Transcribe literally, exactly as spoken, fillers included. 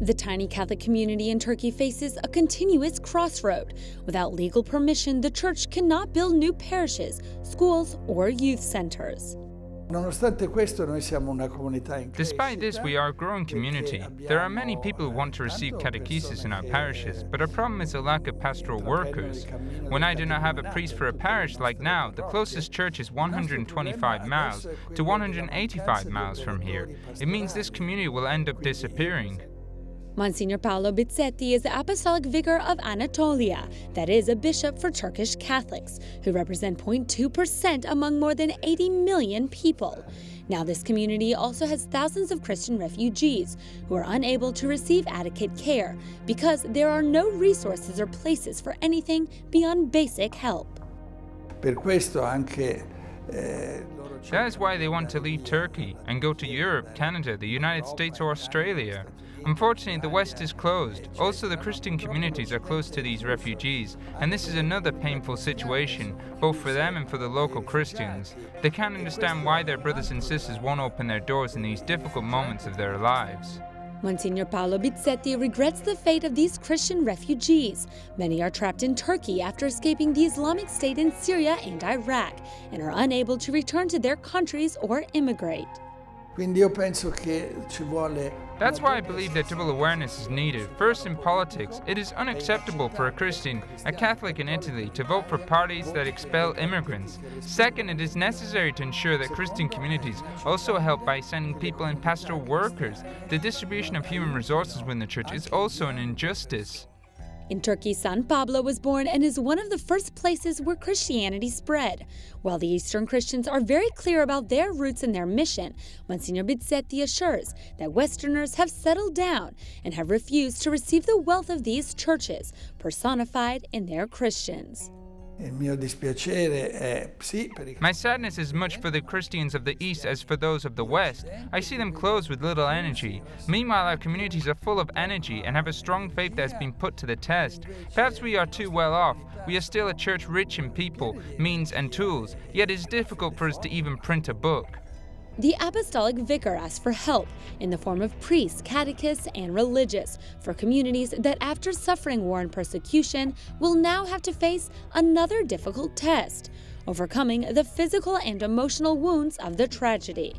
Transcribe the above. The tiny Catholic community in Turkey faces a continuous crossroad. Without legal permission, the church cannot build new parishes, schools, or youth centers. Despite this, we are a growing community. There are many people who want to receive catechesis in our parishes, but our problem is a lack of pastoral workers. When I do not have a priest for a parish like now, the closest church is one hundred twenty-five miles to one hundred eighty-five miles from here. It means this community will end up disappearing. Monsignor Paolo Bizzeti is the Apostolic Vicar of Anatolia, that is a bishop for Turkish Catholics, who represent zero point two percent among more than eighty million people. Now this community also has thousands of Christian refugees who are unable to receive adequate care because there are no resources or places for anything beyond basic help. Per questo anche That is why they want to leave Turkey and go to Europe, Canada, the United States or Australia. Unfortunately, the West is closed. Also, the Christian communities are closed to these refugees, and this is another painful situation, both for them and for the local Christians. They can't understand why their brothers and sisters won't open their doors in these difficult moments of their lives. Monsignor Paolo Bizzeti regrets the fate of these Christian refugees. Many are trapped in Turkey after escaping the Islamic State in Syria and Iraq and are unable to return to their countries or immigrate. That's why I believe that double awareness is needed. First, in politics, it is unacceptable for a Christian, a Catholic in Italy, to vote for parties that expel immigrants. Second, it is necessary to ensure that Christian communities also help by sending people and pastoral workers. The distribution of human resources within the church is also an injustice. In Turkey, San Pablo was born and is one of the first places where Christianity spread. While the Eastern Christians are very clear about their roots and their mission, Monsignor Bizzeti assures that Westerners have settled down and have refused to receive the wealth of these churches, personified in their Christians. My sadness is much for the Christians of the East as for those of the West. I see them closed with little energy. Meanwhile, our communities are full of energy and have a strong faith that has been put to the test. Perhaps we are too well off. We are still a church rich in people, means and tools, yet it is difficult for us to even print a book. The Apostolic Vicar asks for help in the form of priests, catechists, and religious for communities that, after suffering war and persecution, will now have to face another difficult test, overcoming the physical and emotional wounds of the tragedy.